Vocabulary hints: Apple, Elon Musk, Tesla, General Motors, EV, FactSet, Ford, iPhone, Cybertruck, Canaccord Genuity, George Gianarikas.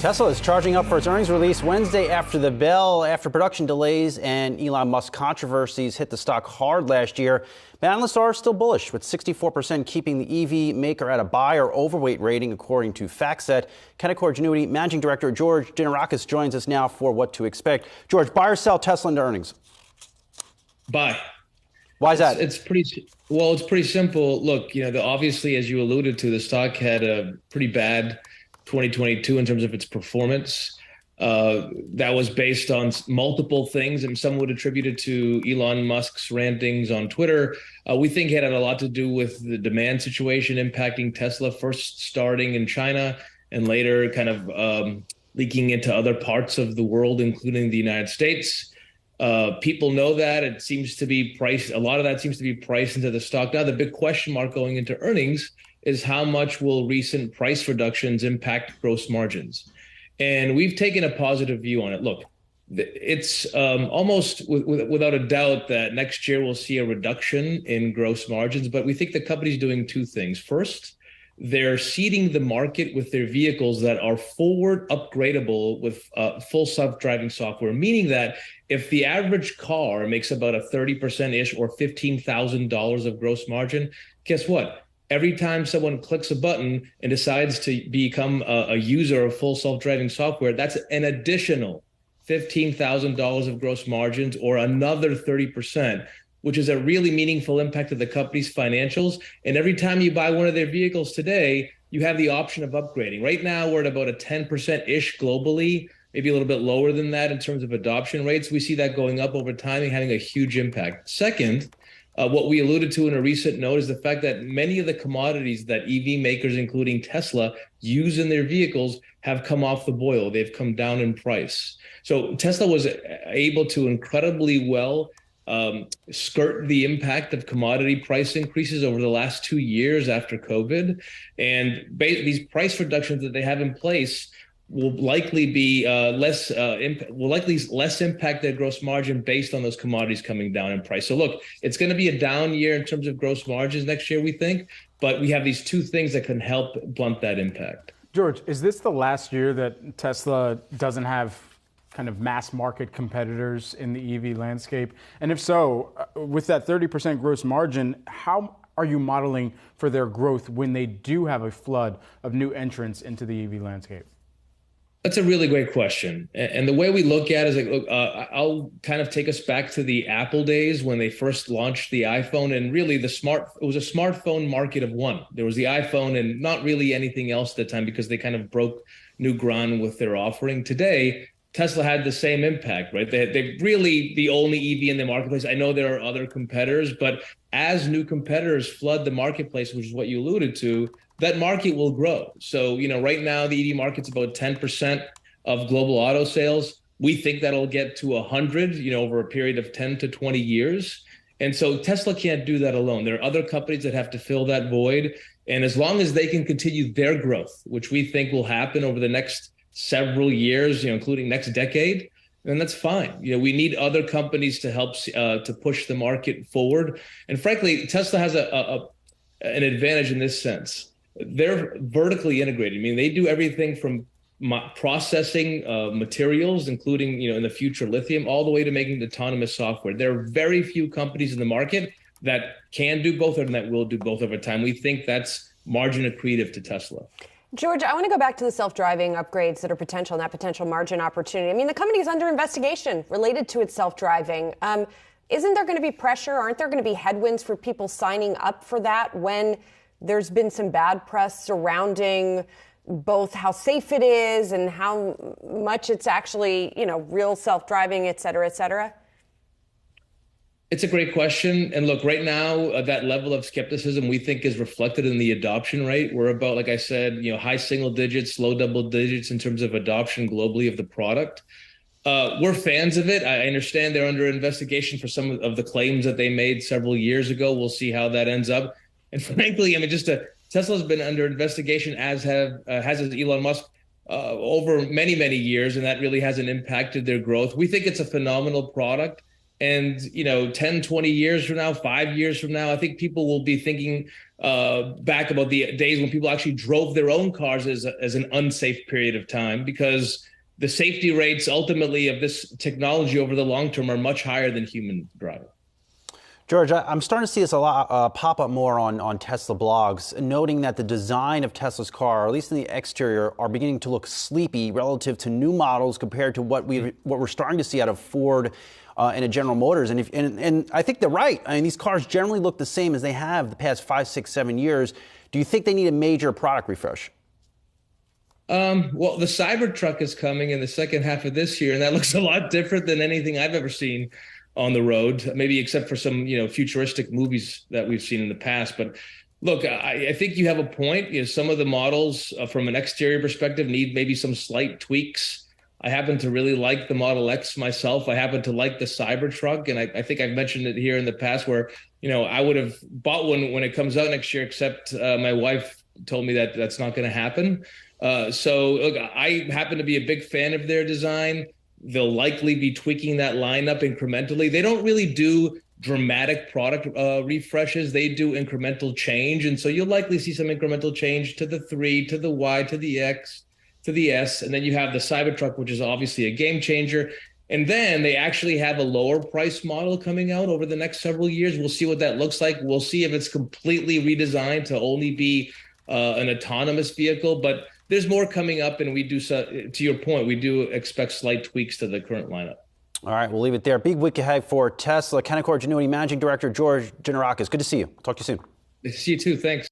Tesla is charging up for its earnings release Wednesday after the bell, after production delays and Elon Musk controversies hit the stock hard last year. But analysts are still bullish, with 64% keeping the EV maker at a buy or overweight rating, according to FactSet. Canaccord Genuity Managing Director George Gianarikas joins us now for what to expect. George, buy or sell Tesla into earnings? Buy. Why is that? It's pretty simple. Look, obviously, as you alluded to, the stock had a pretty bad 2022 in terms of its performance. That was based on multiple things, and some would attribute it to Elon Musk's rantings on Twitter. We think it had a lot to do with the demand situation impacting Tesla, first starting in China and later kind of leaking into other parts of the world, including the United States. People know that. It seems to be priced. A lot of that seems to be priced into the stock. Now, the big question mark going into earnings is how much will recent price reductions impact gross margins? And we've taken a positive view on it. Look, it's almost without a doubt that next year we'll see a reduction in gross margins, but we think the company's doing two things. First, they're seeding the market with their vehicles that are forward upgradable with full self-driving software, meaning that if the average car makes about a 30%-ish or $15,000 of gross margin, guess what? Every time someone clicks a button and decides to become a user of full self-driving software, that's an additional $15,000 of gross margins or another 30%, which is a really meaningful impact to the company's financials. And every time you buy one of their vehicles today, you have the option of upgrading. Right now, we're at about a 10%-ish globally, maybe a little bit lower than that in terms of adoption rates. We see that going up over time and having a huge impact. Second, what we alluded to in a recent note is the fact that many of the commodities that EV makers, including Tesla, use in their vehicles have come off the boil. They've come down in price. So Tesla was able to incredibly well skirt the impact of commodity price increases over the last 2 years after COVID. And these price reductions that they have in place will likely be less impact their gross margin based on those commodities coming down in price. So look, it's going to be a down year in terms of gross margins next year, we think, but we have these two things that can help blunt that impact. George, is this the last year that Tesla doesn't have kind of mass market competitors in the EV landscape? And if so, with that 30% gross margin, how are you modeling for their growth when they do have a flood of new entrants into the EV landscape? That's a really great question. And the way we look at it is like, look, I'll kind of take us back to the Apple days when they first launched the iPhone, and really it was a smartphone market of one. There was the iPhone and not really anything else at the time because they kind of broke new ground with their offering. Today, Tesla had the same impact, right? They're really the only EV in the marketplace. I know there are other competitors, but as new competitors flood the marketplace, which is what you alluded to, that market will grow. So, right now the EV market's about 10% of global auto sales. We think that'll get to 100, over a period of 10 to 20 years. And so Tesla can't do that alone. There are other companies that have to fill that void. And as long as they can continue their growth, which we think will happen over the next several years, including next decade, then that's fine. We need other companies to help to push the market forward. And frankly, Tesla has an advantage in this sense. They're vertically integrated. I mean, they do everything from processing materials, including, in the future lithium, all the way to making autonomous software. There are very few companies in the market that can do both and that will do both over time. We think that's margin accretive to Tesla. George, I want to go back to the self-driving upgrades that are potential and that potential margin opportunity. I mean, the company is under investigation related to its self-driving. Isn't there going to be pressure? Aren't there going to be headwinds for people signing up for that when there's been some bad press surrounding both how safe it is and how much it's actually, real self-driving, et cetera, et cetera? It's a great question. And look, right now, that level of skepticism we think is reflected in the adoption rate. We're about, like I said, high single digits, low double digits in terms of adoption globally of the product. We're fans of it. I understand they're under investigation for some of the claims that they made several years ago. We'll see how that ends up. And frankly, Tesla's been under investigation, as has Elon Musk, over many, many years, and that really hasn't impacted their growth. We think it's a phenomenal product. And, 10, 20 years from now, 5 years from now, I think people will be thinking back about the days when people actually drove their own cars as an unsafe period of time, because the safety rates ultimately of this technology over the long term are much higher than human driving. George, I'm starting to see this a lot pop up more on Tesla blogs, noting that the design of Tesla's car, or at least in the exterior, are beginning to look sleepy relative to new models compared to what we're starting to see out of Ford and a General Motors. And I think they're right. I mean, these cars generally look the same as they have the past 5, 6, 7 years. Do you think they need a major product refresh? Well, the Cybertruck is coming in the second half of this year, and that looks a lot different than anything I've ever seen on the road, maybe except for some, futuristic movies that we've seen in the past. But look, I think you have a point. Some of the models from an exterior perspective need maybe some slight tweaks. I happen to really like the Model X myself. I happen to like the Cybertruck. And I think I've mentioned it here in the past where, I would have bought one when it comes out next year, except my wife told me that that's not going to happen. So look, I happen to be a big fan of their design. They'll likely be tweaking that lineup incrementally. They don't really do dramatic product refreshes. They do incremental change. And so you'll likely see some incremental change to the 3, to the Y, to the X, to the S. And then you have the Cybertruck, which is obviously a game changer. And then they actually have a lower price model coming out over the next several years. We'll see what that looks like. We'll see if it's completely redesigned to only be an autonomous vehicle. But there's more coming up, and we do, to your point, we do expect slight tweaks to the current lineup. All right, we'll leave it there. Big week ahead for Tesla. Canaccord Genuity Managing Director George Gianarikas. Good to see you. Talk to you soon. Good to see you too. Thanks.